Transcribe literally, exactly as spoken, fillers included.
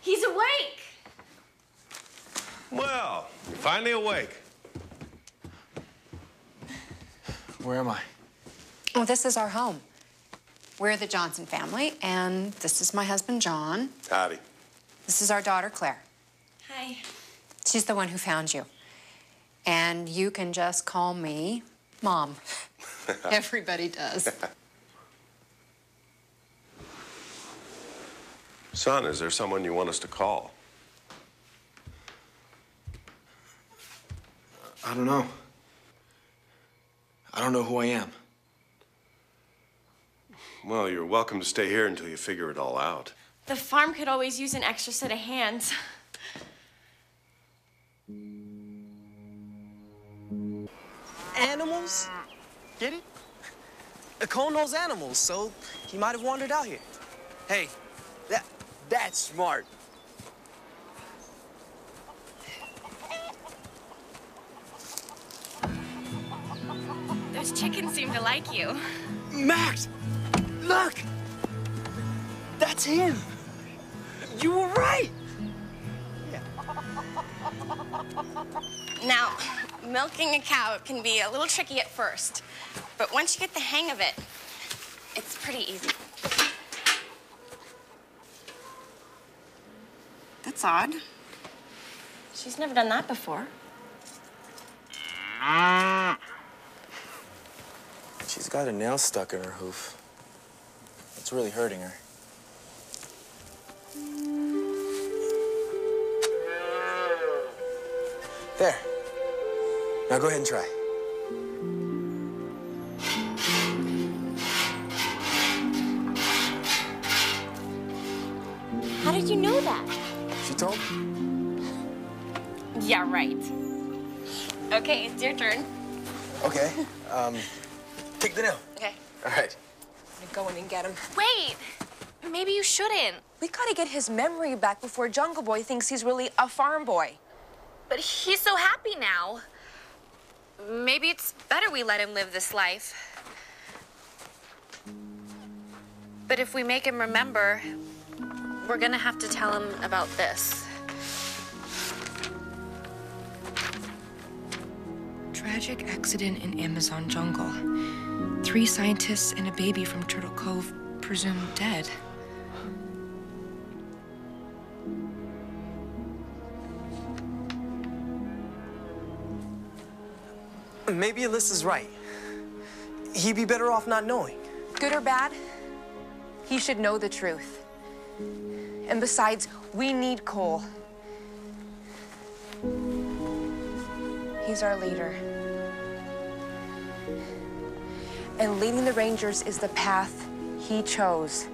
He's awake! Well, you're finally awake. Where am I? Well, this is our home. We're the Johnson family, and this is my husband, John. Howdy. This is our daughter, Claire. Hi. She's the one who found you. And you can just call me Mom. Everybody does. Son, is there someone you want us to call? I don't know. I don't know who I am. Well, you're welcome to stay here until you figure it all out. The farm could always use an extra set of hands. Animals? Get it? Cole knows animals, so he might have wandered out here. Hey, that, that's smart. Those chickens seem to like you. Max! Look! That's him! You were right! Yeah. Now, milking a cow can be a little tricky at first, but once you get the hang of it, it's pretty easy. That's odd. She's never done that before. She's got a nail stuck in her hoof. It's really hurting her. There. Now go ahead and try. How did you know that? She told me. Yeah, right. Okay, it's your turn. Okay. Um, take the nail. Okay. All right. Go in and get him. Wait! Maybe you shouldn't. We gotta get his memory back before Jungle Boy thinks he's really a farm boy. But he's so happy now. Maybe it's better we let him live this life. But if we make him remember, we're gonna have to tell him about this. Tragic accident in Amazon jungle. Three scientists and a baby from Turtle Cove presumed dead. Maybe Alyssa's right. He'd be better off not knowing. Good or bad, he should know the truth. And besides, we need Cole. He's our leader. And leading the Rangers is the path he chose.